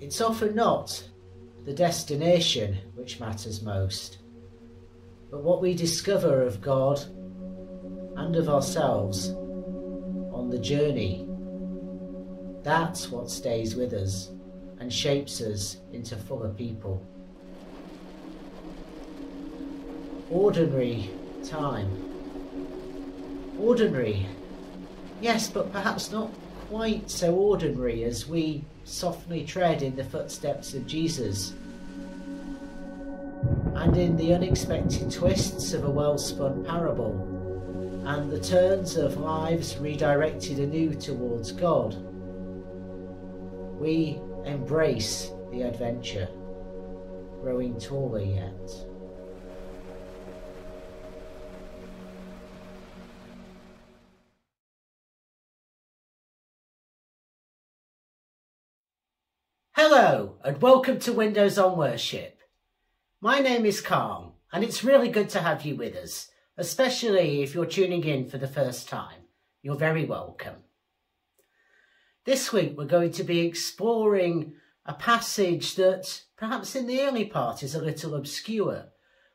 It's often not the destination which matters most, but what we discover of God and of ourselves on the journey. That's what stays with us and shapes us into fuller people. Ordinary time. Ordinary, yes, but perhaps not quite so ordinary as we softly tread in the footsteps of Jesus, and in the unexpected twists of a well-spun parable, and the turns of lives redirected anew towards God. We embrace the adventure, growing taller yet. Hello and welcome to Windows on Worship. My name is Carl and it's really good to have you with us, especially if you're tuning in for the first time. You're very welcome. This week we're going to be exploring a passage that perhaps in the early part is a little obscure,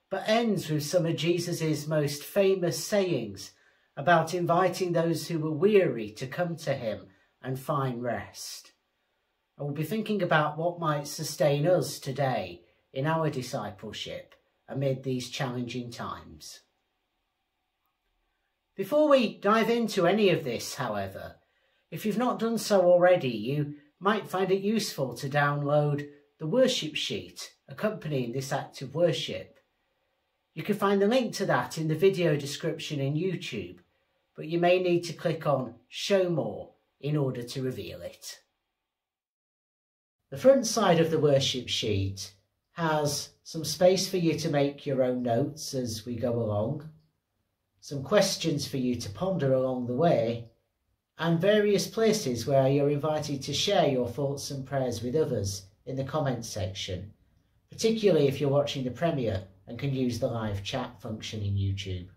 but ends with some of Jesus' most famous sayings about inviting those who were weary to come to him and find rest. I will be thinking about what might sustain us today in our discipleship amid these challenging times. Before we dive into any of this, however, if you've not done so already, you might find it useful to download the worship sheet accompanying this act of worship. You can find the link to that in the video description in YouTube, but you may need to click on Show More in order to reveal it. The front side of the worship sheet has some space for you to make your own notes as we go along, some questions for you to ponder along the way, and various places where you're invited to share your thoughts and prayers with others in the comments section, particularly if you're watching the premiere and can use the live chat function in YouTube.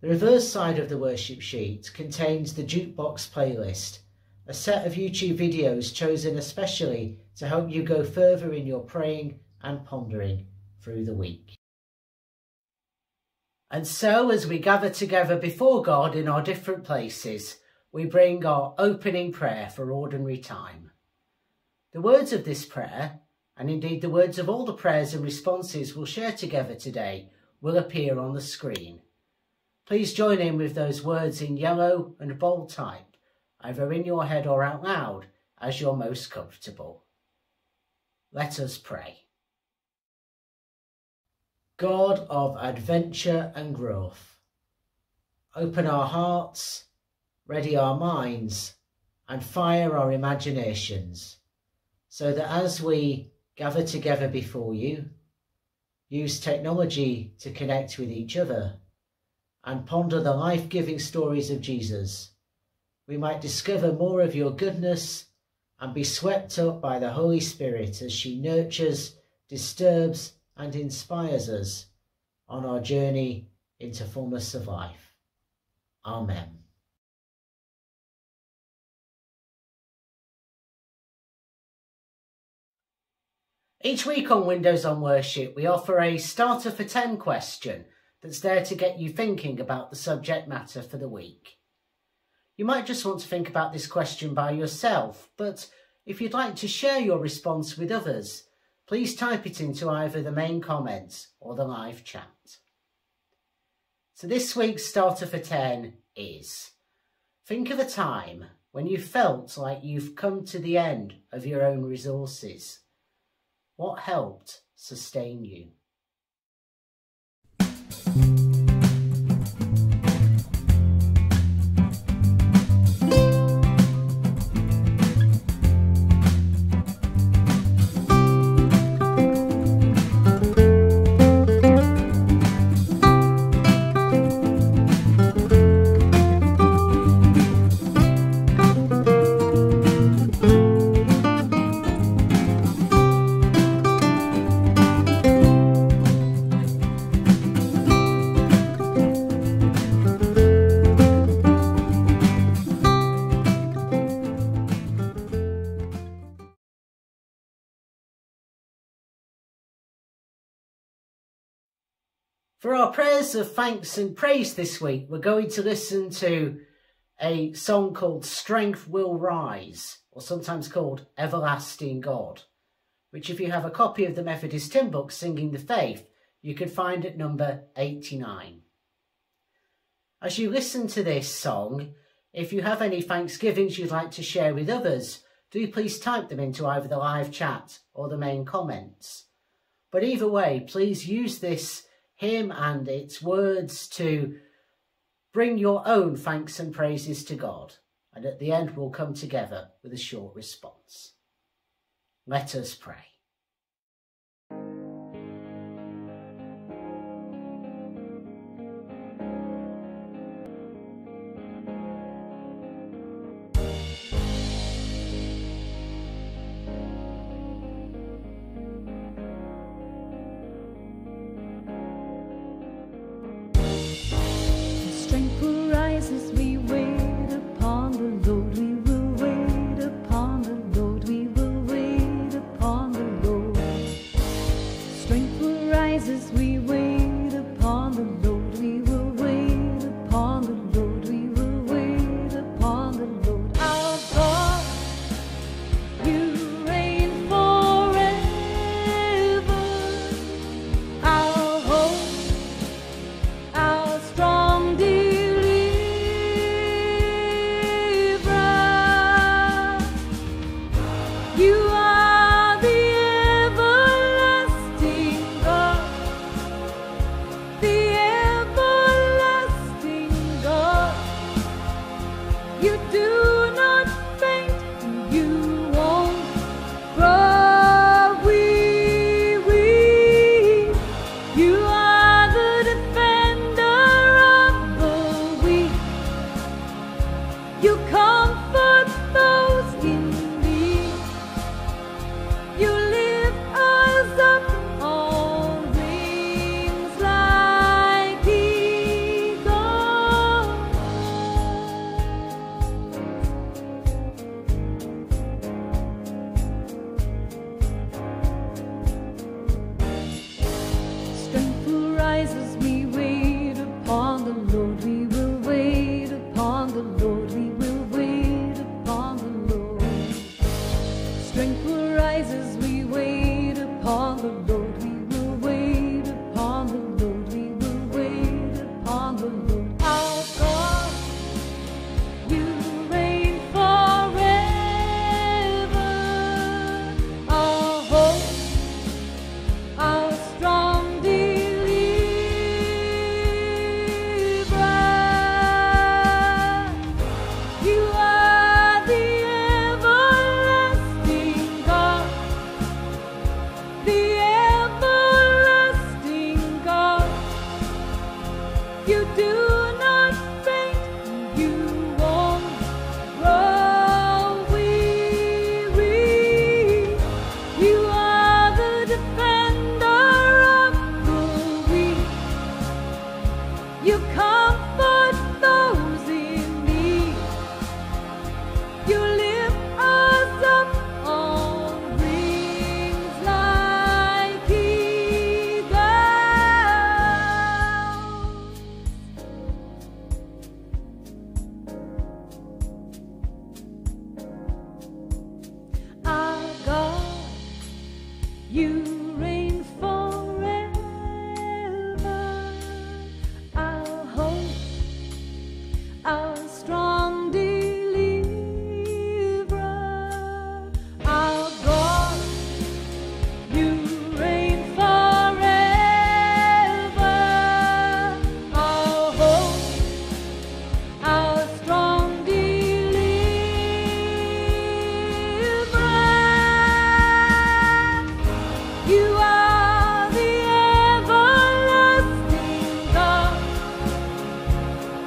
The reverse side of the worship sheet contains the jukebox playlist, a set of YouTube videos chosen especially to help you go further in your praying and pondering through the week. And so, as we gather together before God in our different places, we bring our opening prayer for ordinary time. The words of this prayer, and indeed the words of all the prayers and responses we'll share together today, will appear on the screen. Please join in with those words in yellow and bold type, either in your head or out loud, as you're most comfortable. Let us pray. God of adventure and growth, open our hearts, ready our minds, and fire our imaginations, so that as we gather together before you, use technology to connect with each other, and ponder the life-giving stories of Jesus, we might discover more of your goodness and be swept up by the Holy Spirit as she nurtures, disturbs, and inspires us on our journey into fullness of life. Amen. Each week on Windows on Worship, we offer a Starter for 10 question that's there to get you thinking about the subject matter for the week. You might just want to think about this question by yourself, but if you'd like to share your response with others, please type it into either the main comments or the live chat. So this week's Starter for 10 is, think of a time when you felt like you've come to the end of your own resources. What helped sustain you? For our prayers of thanks and praise this week, we're going to listen to a song called Strength Will Rise, or sometimes called Everlasting God, which if you have a copy of the Methodist hymn book, Singing the Faith, you can find at number 89. As you listen to this song, if you have any thanksgivings you'd like to share with others, do please type them into either the live chat or the main comments. But either way, please use this hymn and its words to bring your own thanks and praises to God, and at the end we'll come together with a short response. Let us pray.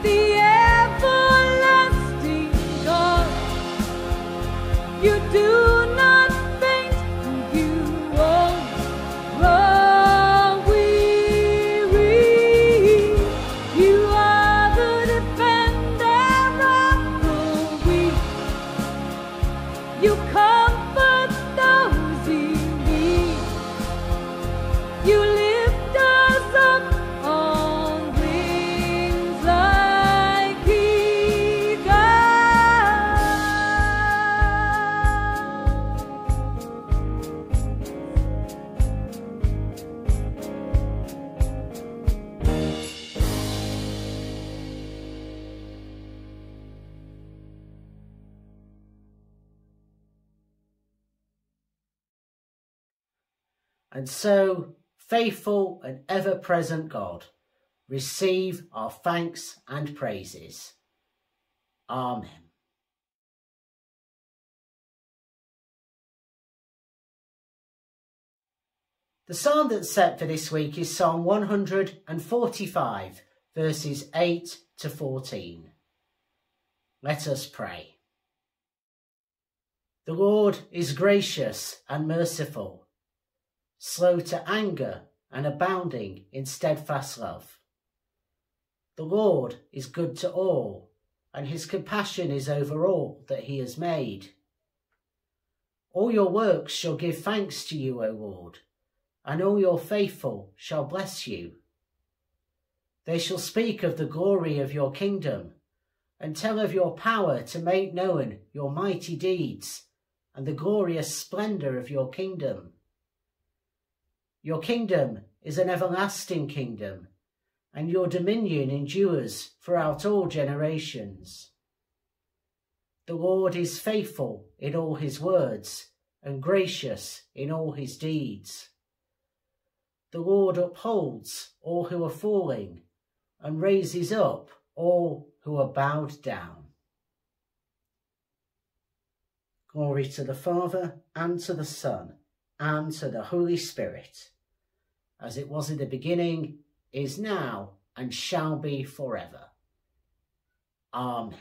The ever And so, faithful and ever-present God, receive our thanks and praises. Amen. The psalm that's set for this week is Psalm 145, verses 8 to 14. Let us pray. The Lord is gracious and merciful, slow to anger and abounding in steadfast love. The Lord is good to all, and his compassion is over all that he has made. All your works shall give thanks to you, O Lord, and all your faithful shall bless you. They shall speak of the glory of your kingdom, and tell of your power to make known your mighty deeds, and the glorious splendour of your kingdom. Your kingdom is an everlasting kingdom, and your dominion endures throughout all generations. The Lord is faithful in all his words, and gracious in all his deeds. The Lord upholds all who are falling, and raises up all who are bowed down. Glory to the Father, and to the Son, and to the Holy Spirit, as it was in the beginning, is now, and shall be forever. Amen.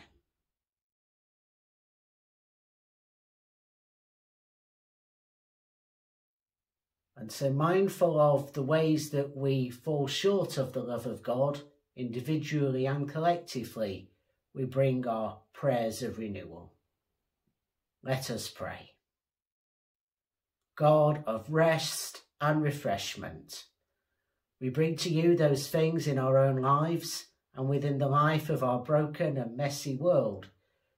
And so, mindful of the ways that we fall short of the love of God, individually and collectively, we bring our prayers of renewal. Let us pray. God of rest and refreshment, we bring to you those things in our own lives and within the life of our broken and messy world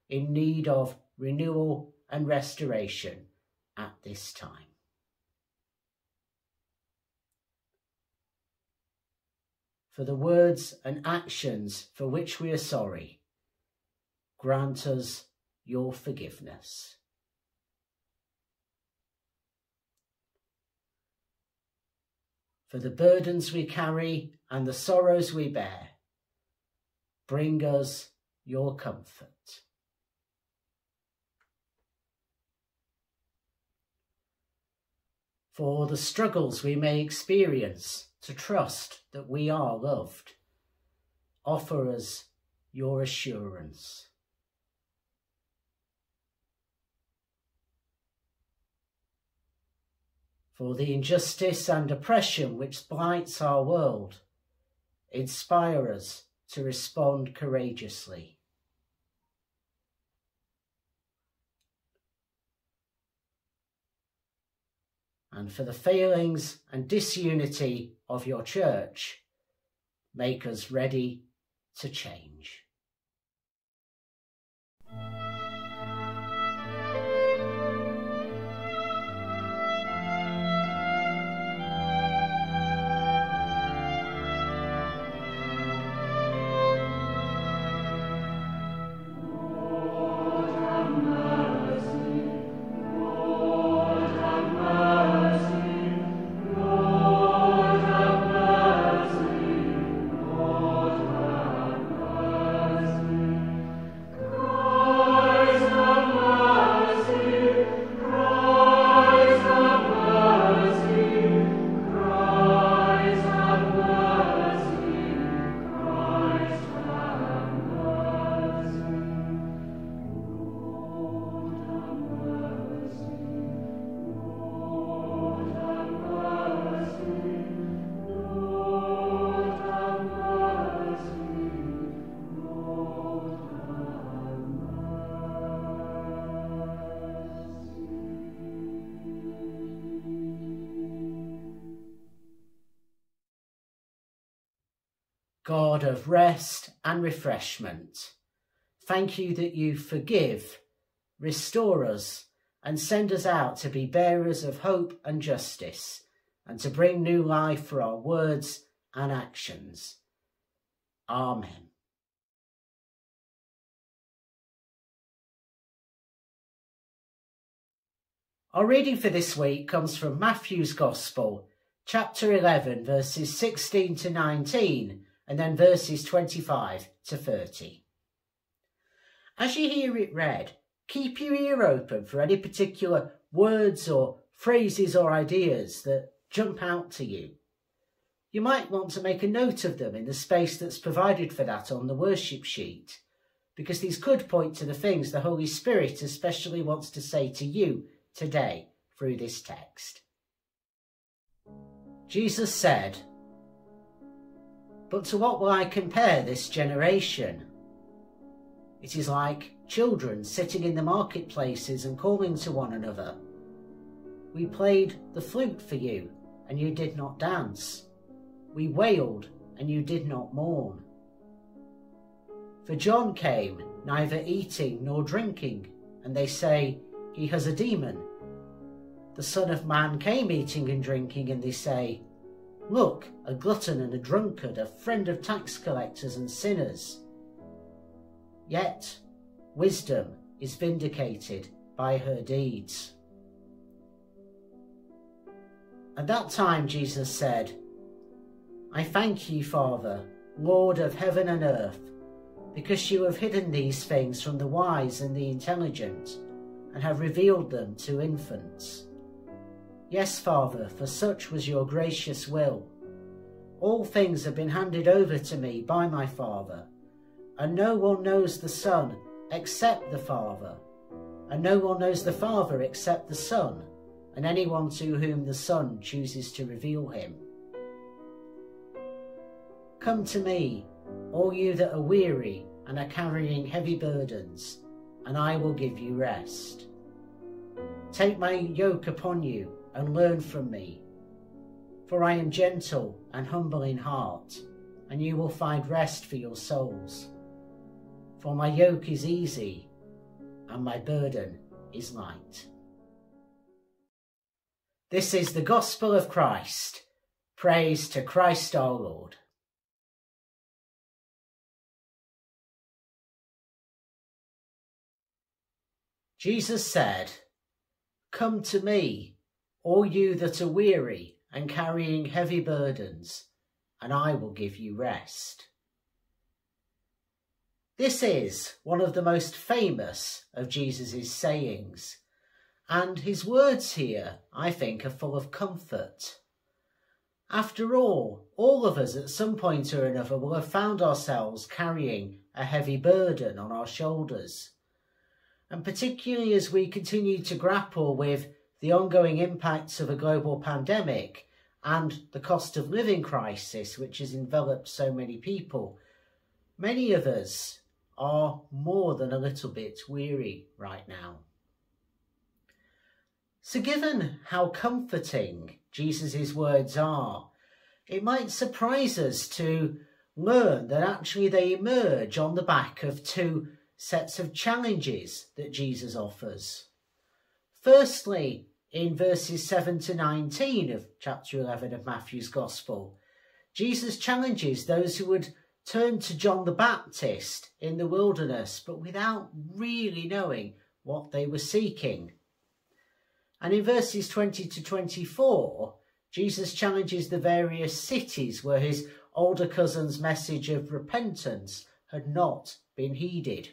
in need of renewal and restoration at this time. For the words and actions for which we are sorry, grant us your forgiveness. For the burdens we carry and the sorrows we bear, bring us your comfort. For the struggles we may experience to trust that we are loved, offer us your assurance. For the injustice and oppression which blights our world, inspire us to respond courageously. And for the failings and disunity of your church, make us ready to change. God of rest and refreshment, thank you that you forgive, restore us, and send us out to be bearers of hope and justice, and to bring new life for our words and actions. Amen. Our reading for this week comes from Matthew's Gospel, chapter 11, verses 16 to 19, and then verses 25 to 30. As you hear it read, keep your ear open for any particular words or phrases or ideas that jump out to you. You might want to make a note of them in the space that's provided for that on the worship sheet, because these could point to the things the Holy Spirit especially wants to say to you today through this text. Jesus said, "But to what will I compare this generation? It is like children sitting in the marketplaces and calling to one another. We played the flute for you, and you did not dance. We wailed, and you did not mourn. For John came, neither eating nor drinking, and they say, 'He has a demon.' The Son of Man came eating and drinking, and they say, 'Look, a glutton and a drunkard, a friend of tax collectors and sinners.' Yet wisdom is vindicated by her deeds." At that time Jesus said, "I thank you, Father, Lord of heaven and earth, because you have hidden these things from the wise and the intelligent, and have revealed them to infants. Yes, Father, for such was your gracious will. All things have been handed over to me by my Father, and no one knows the Son except the Father, and no one knows the Father except the Son, and anyone to whom the Son chooses to reveal him. Come to me, all you that are weary and are carrying heavy burdens, and I will give you rest. Take my yoke upon you and learn from me, for I am gentle and humble in heart, and you will find rest for your souls. For my yoke is easy and my burden is light." This is the Gospel of Christ. Praise to Christ our Lord. Jesus said, "Come to me, all you that are weary and carrying heavy burdens, and I will give you rest." This is one of the most famous of Jesus' sayings, and his words here, I think, are full of comfort. After all of us at some point or another will have found ourselves carrying a heavy burden on our shoulders. And particularly as we continue to grapple with the ongoing impacts of a global pandemic and the cost of living crisis which has enveloped so many people, many of us are more than a little bit weary right now. So given how comforting Jesus' words are, it might surprise us to learn that actually they emerge on the back of two sets of challenges that Jesus offers. Firstly, in verses 7 to 19 of chapter 11 of Matthew's Gospel, Jesus challenges those who would turn to John the Baptist in the wilderness, but without really knowing what they were seeking. And in verses 20 to 24, Jesus challenges the various cities where his older cousin's message of repentance had not been heeded.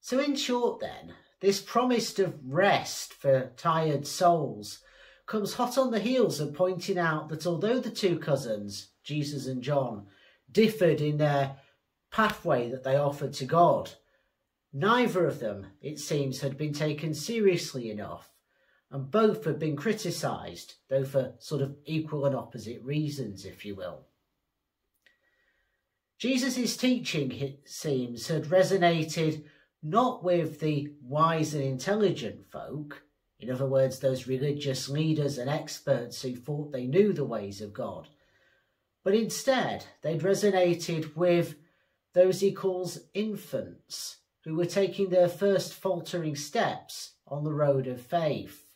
So in short then, this promise of rest for tired souls comes hot on the heels of pointing out that although the two cousins, Jesus and John, differed in their pathway that they offered to God, neither of them, it seems, had been taken seriously enough, and both had been criticised, though for sort of equal and opposite reasons, if you will. Jesus' teaching, it seems, had resonated not with the wise and intelligent folk, in other words, those religious leaders and experts who thought they knew the ways of God, but instead they'd resonated with those he calls infants, who were taking their first faltering steps on the road of faith.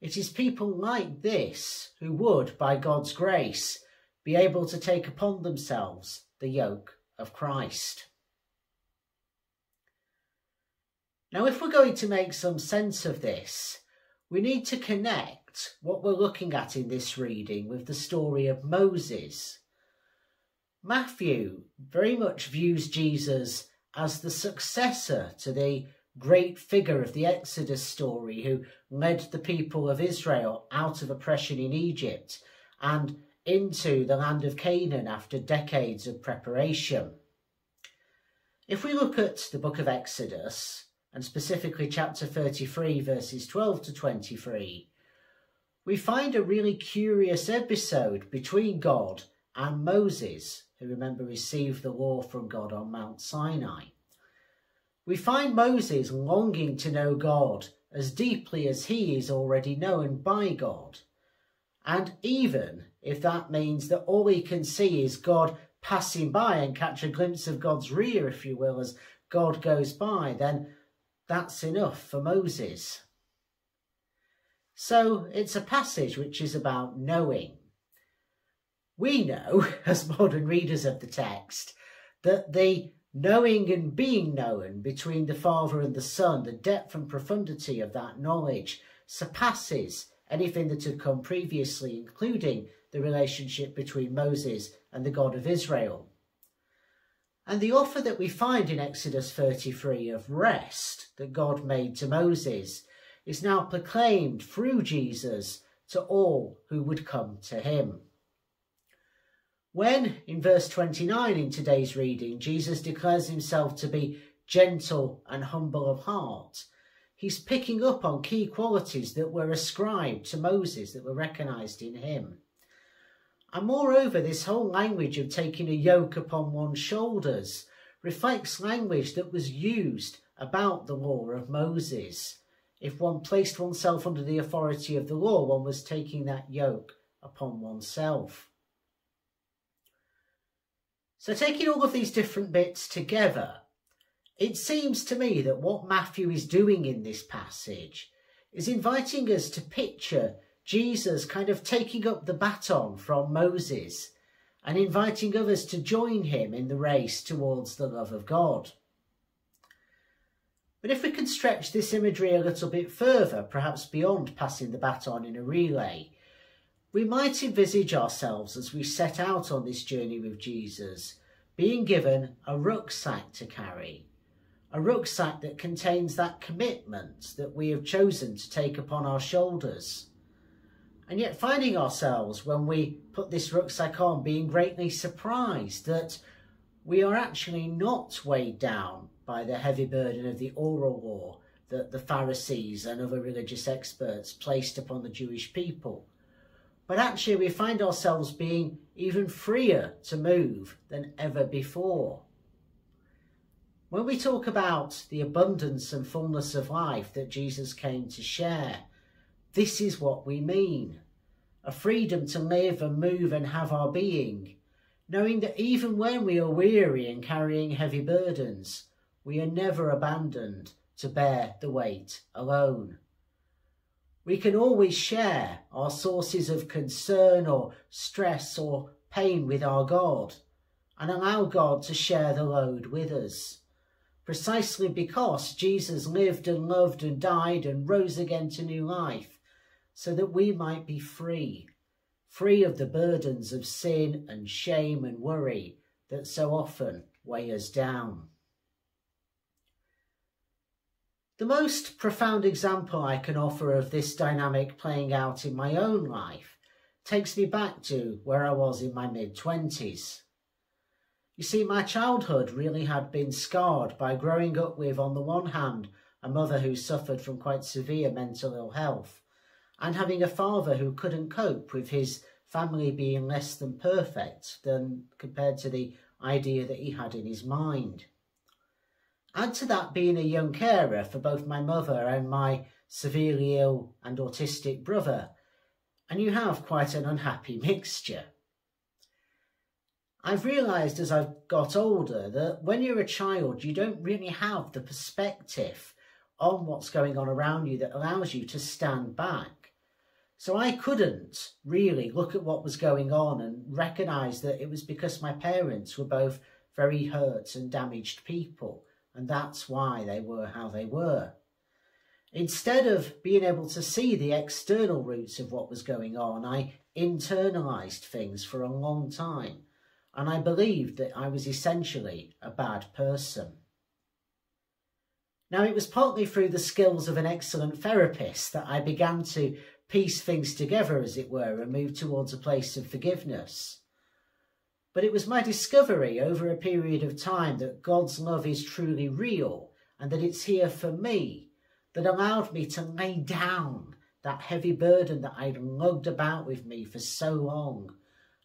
It is people like this who would, by God's grace, be able to take upon themselves the yoke of Christ. Now, if we're going to make some sense of this, we need to connect what we're looking at in this reading with the story of Moses. Matthew very much views Jesus as the successor to the great figure of the Exodus story who led the people of Israel out of oppression in Egypt and into the land of Canaan after decades of preparation. If we look at the book of Exodus, and specifically chapter 33, verses 12 to 23, we find a really curious episode between God and Moses, who, remember, received the law from God on Mount Sinai. We find Moses longing to know God as deeply as he is already known by God, and even if that means that all he can see is God passing by and catch a glimpse of God's rear, if you will, as God goes by, then that's enough for Moses. So it's a passage which is about knowing. We know, as modern readers of the text, that the knowing and being known between the Father and the Son, the depth and profundity of that knowledge, surpasses anything that had come previously, including the relationship between Moses and the God of Israel. And the offer that we find in Exodus 33 of rest that God made to Moses is now proclaimed through Jesus to all who would come to him. When, in verse 29 in today's reading, Jesus declares himself to be gentle and humble of heart, he's picking up on key qualities that were ascribed to Moses, that were recognised in him. And moreover, this whole language of taking a yoke upon one's shoulders reflects language that was used about the law of Moses. If one placed oneself under the authority of the law, one was taking that yoke upon oneself. So taking all of these different bits together, it seems to me that what Matthew is doing in this passage is inviting us to picture Jesus kind of taking up the baton from Moses and inviting others to join him in the race towards the love of God. But if we can stretch this imagery a little bit further, perhaps beyond passing the baton in a relay, we might envisage ourselves as we set out on this journey with Jesus being given a rucksack to carry, a rucksack that contains that commitment that we have chosen to take upon our shoulders. And yet finding ourselves, when we put this rucksack on, being greatly surprised that we are actually not weighed down by the heavy burden of the oral law that the Pharisees and other religious experts placed upon the Jewish people. But actually we find ourselves being even freer to move than ever before. When we talk about the abundance and fullness of life that Jesus came to share, this is what we mean, a freedom to live and move and have our being, knowing that even when we are weary and carrying heavy burdens, we are never abandoned to bear the weight alone. We can always share our sources of concern or stress or pain with our God and allow God to share the load with us. Precisely because Jesus lived and loved and died and rose again to new life, so that we might be free, free of the burdens of sin and shame and worry that so often weigh us down. The most profound example I can offer of this dynamic playing out in my own life takes me back to where I was in my mid-20s. You see, my childhood really had been scarred by growing up with, on the one hand, a mother who suffered from quite severe mental ill health, and having a father who couldn't cope with his family being less than perfect than compared to the idea that he had in his mind. Add to that being a young carer for both my mother and my severely ill and autistic brother, and you have quite an unhappy mixture. I've realised as I've got older that when you're a child, you don't really have the perspective on what's going on around you that allows you to stand back. So I couldn't really look at what was going on and recognise that it was because my parents were both very hurt and damaged people and that's why they were how they were. Instead of being able to see the external roots of what was going on, I internalised things for a long time, and I believed that I was essentially a bad person. Now, it was partly through the skills of an excellent therapist that I began to piece things together, as it were, and move towards a place of forgiveness. But it was my discovery over a period of time that God's love is truly real and that it's here for me that allowed me to lay down that heavy burden that I'd lugged about with me for so long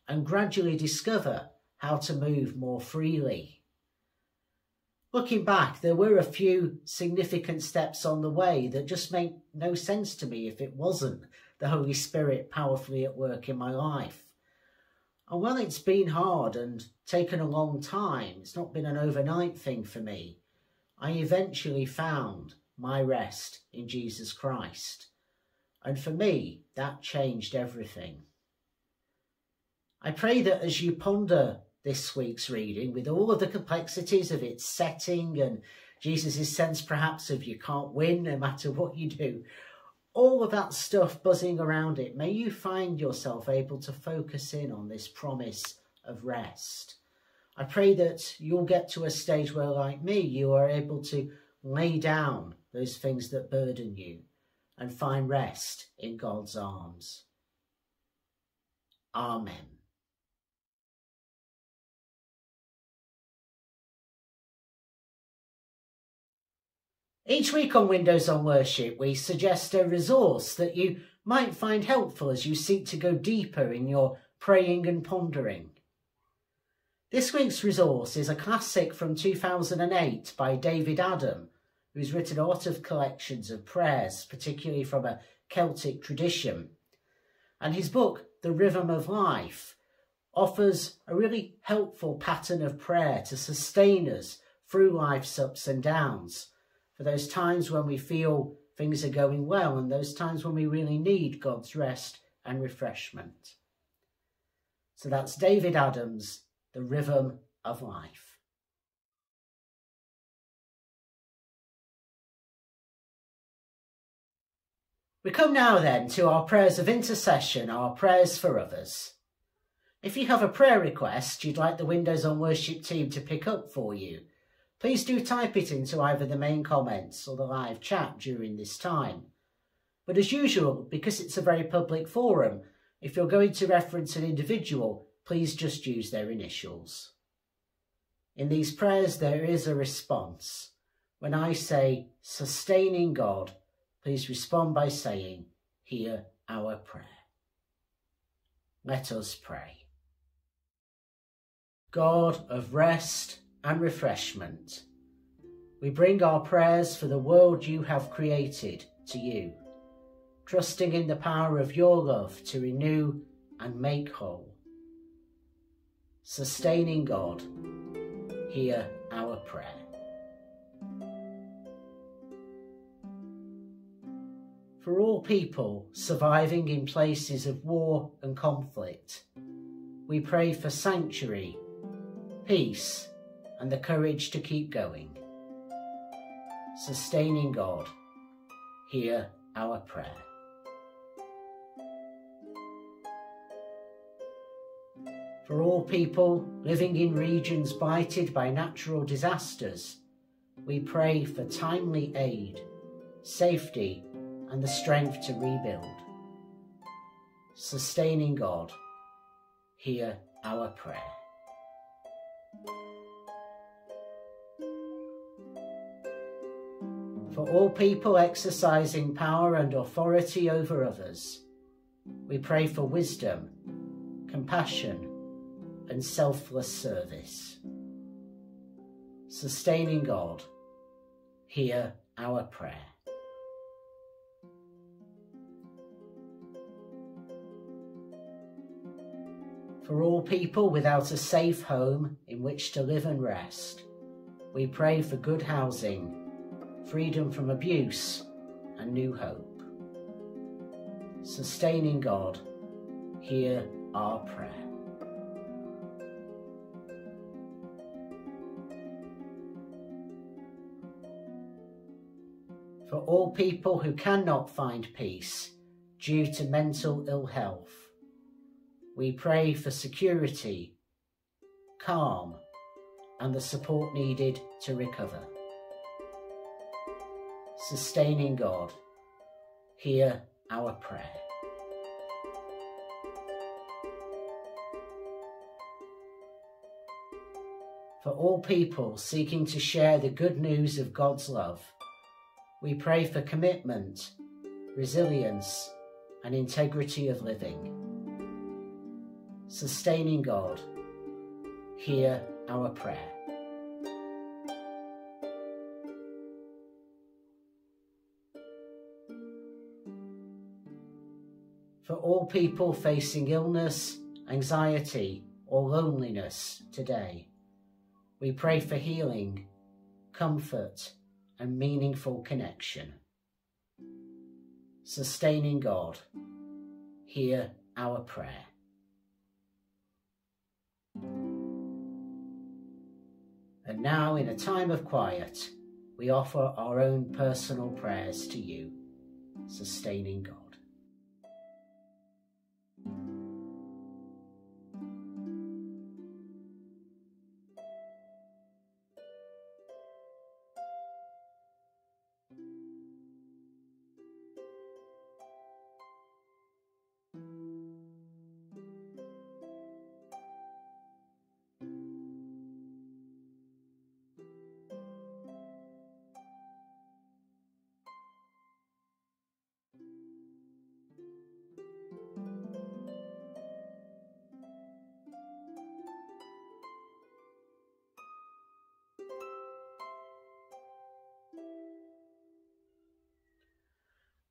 and gradually discover how to move more freely. Looking back, there were a few significant steps on the way that just made no sense to me if it wasn't the Holy Spirit powerfully at work in my life. And while it's been hard and taken a long time, it's not been an overnight thing for me, I eventually found my rest in Jesus Christ. And for me, that changed everything. I pray that as you ponder this week's reading, with all of the complexities of its setting and Jesus' sense perhaps of you can't win no matter what you do, all of that stuff buzzing around it, may you find yourself able to focus in on this promise of rest. I pray that you'll get to a stage where, like me, you are able to lay down those things that burden you and find rest in God's arms. Amen. Each week on Windows on Worship, we suggest a resource that you might find helpful as you seek to go deeper in your praying and pondering. This week's resource is a classic from 2008 by David Adam, who's written a lot of collections of prayers, particularly from a Celtic tradition. And his book, The Rhythm of Life, offers a really helpful pattern of prayer to sustain us through life's ups and downs. For those times when we feel things are going well and those times when we really need God's rest and refreshment. So that's David Adam's The Rhythm of Life. We come now then to our prayers of intercession, our prayers for others. If you have a prayer request you'd like the Windows on Worship team to pick up for you, please do type it into either the main comments or the live chat during this time. But as usual, because it's a very public forum, if you're going to reference an individual, please just use their initials. In these prayers, there is a response. When I say, sustaining God, please respond by saying, hear our prayer. Let us pray. God of rest and refreshment, we bring our prayers for the world you have created to you, trusting in the power of your love to renew and make whole. Sustaining God, hear our prayer. For all people surviving in places of war and conflict, we pray for sanctuary, peace, and the courage to keep going. Sustaining God, hear our prayer. For all people living in regions blighted by natural disasters, we pray for timely aid, safety, and the strength to rebuild. Sustaining God, hear our prayer. For all people exercising power and authority over others, we pray for wisdom, compassion, and selfless service. Sustaining God, hear our prayer. For all people without a safe home in which to live and rest, we pray for good housing, freedom from abuse, and new hope. Sustaining God, hear our prayer. for all people who cannot find peace due to mental ill health. We pray for security, calm, and the support needed to recover. Sustaining God, hear our prayer. For all people seeking to share the good news of God's love, we pray for commitment, resilience, and integrity of living. Sustaining God, hear our prayer. For all people facing illness, anxiety, or loneliness today, we pray for healing, comfort, and meaningful connection. Sustaining God, hear our prayer. And now, in a time of quiet, we offer our own personal prayers to you, sustaining God.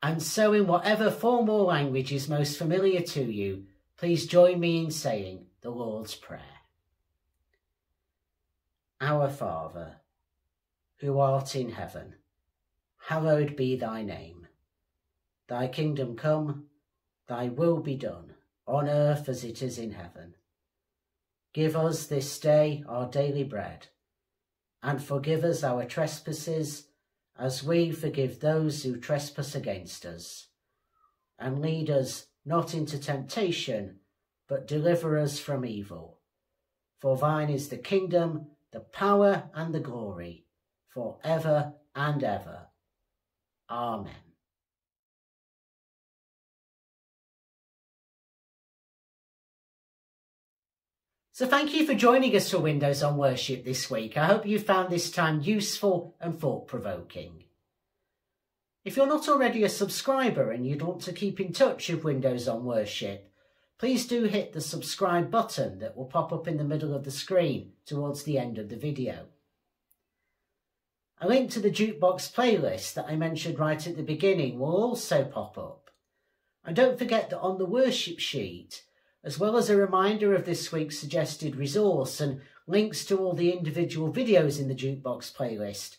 And so, in whatever form or language is most familiar to you, please join me in saying the Lord's Prayer. Our Father, who art in heaven, hallowed be thy name. Thy kingdom come, thy will be done, on earth as it is in heaven. Give us this day our daily bread, and forgive us our trespasses, as we forgive those who trespass against us. And lead us not into temptation, but deliver us from evil. For thine is the kingdom, the power, and the glory, for ever and ever. Amen. So thank you for joining us for Windows on Worship this week. I hope you found this time useful and thought-provoking. If you're not already a subscriber and you'd want to keep in touch with Windows on Worship, please do hit the subscribe button that will pop up in the middle of the screen towards the end of the video. A link to the jukebox playlist that I mentioned right at the beginning will also pop up. And don't forget that on the worship sheet, as well as a reminder of this week's suggested resource and links to all the individual videos in the jukebox playlist,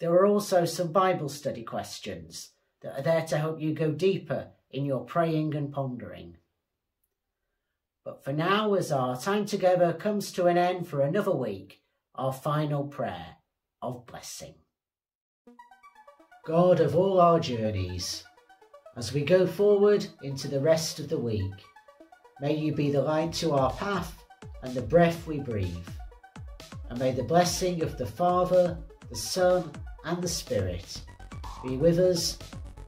there are also some Bible study questions that are there to help you go deeper in your praying and pondering. But for now, as our time together comes to an end for another week, our final prayer of blessing. God of all our journeys, as we go forward into the rest of the week, may you be the light to our path and the breath we breathe. And may the blessing of the Father, the Son, and the Spirit be with us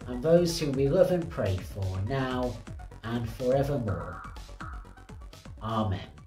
and those whom we love and pray for, now and forevermore. Amen.